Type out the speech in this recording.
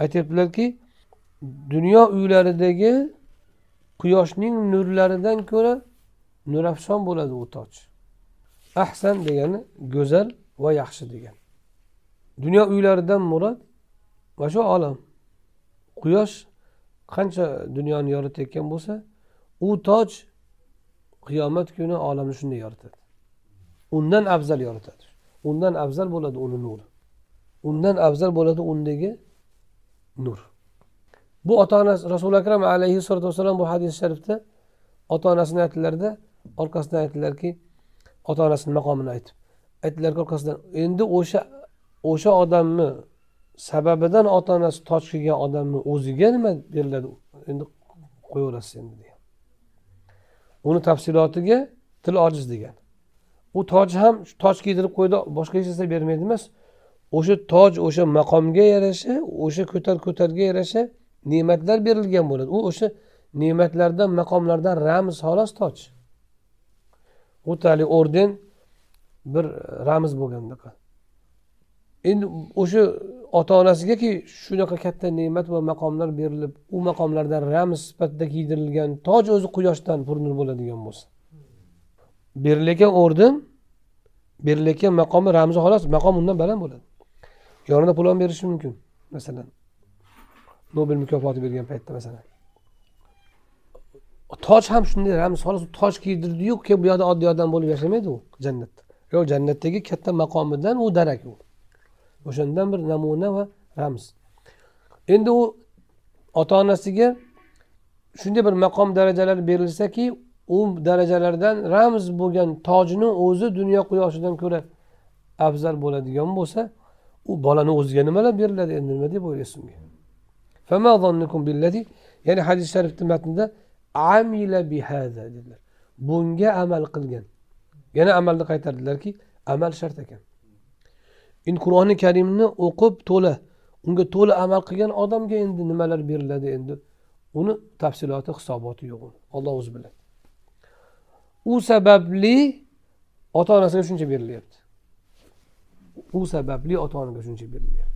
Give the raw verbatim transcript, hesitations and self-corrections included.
Ayet yaptılar ki, dünya üylerideki Quyoshning nurlaridan ko'ra nurafson bo'ladi u toj. Ahsan degani go'zal va yaxshi degan. Dunyo uylaridan murod va shu olam. Quyosh qancha dunyoni yoritayotgan bo'lsa, u toj qiyomat kuni olamni shunday yoritadi. Undan afzal yoritadi. Undan afzal bo'ladi uni nuri. Undan afzal bo'ladi undagi nur. Bu ota-onasi Rasul-i Akram aleyhissalatu vesselam bu hadis-i şerifte ota-onasini aytdilarda orqasidan aytdilar ki ota-onasini maqomini aytib. Aytdilar ki orqasidan endi o'sha o'sha odamni sababidan ota-onasi toj kiygan odamni o'ziga nima beriladi? Endi qo'yaverasiz endi degan. Uni tafsilotiga til ojiz degan. U toj ham toj kiydirib qo'ydi, boshqa hech narsa bermaydi emas. O'sha toj o'sha maqomga yarasha, o'sha ko'tar-ko'targa yarasha nimetler berilgan bo'ladi. U o'sha ne'matlardan, maqomlardan ramz xolos toj. U tali orden bir ramz bo'lganda. Endi o'sha ota-onasigaki shunaqa katta ne'mat va maqomlar berilib, u maqomlardan ramz sifatida kiydirilgan toj o'zi quyoshdan purnur bo'ladigan bo'lsa, berilgan orden, berilgan maqomi ramzi xolos, maqom undan baland bo'ladi. Yonida pul ham berishi mumkin. Masalan, Nobel mükofoti bergan paytda mesela. Toj ham shunday ramz xolos toj kiydirdi-yu, bu yoqda oddiy odam bo'lib yashamaydi u jannatda. Yo'q, jannatdagi katta maqomidan u darak u. O'shandan bir namuna va ramz. Endi u ota-onasiga shunday bir maqom darajalari berilsa-ki, u darajalardan ramz bo'lgan tojni o'zi dunyo quyoshidan ko'ra afzal bo'ladigan bo'lsa, u bolani o'ziga nimalar beriladi endi nima deb o'ylaysiz? فَمَا ظَنُّكُمْ بِالَّذِي yani hadis-i şerifte metninde amile bihâzâ dediler. Bunga amel kılgen. Yine amelini qaytardilar ki amel şart ekan. In Qur'oni Karimni o'qib to'la, unga to'la amal qilgan odamga endi nimalar beriladi endi? Uni tafsiloti, hisoboti yo'q. Alloh o'zi biladi. U sababli ota-onasiga shuncha berilyapti. U sababli ota-onaga shuncha berilyapti.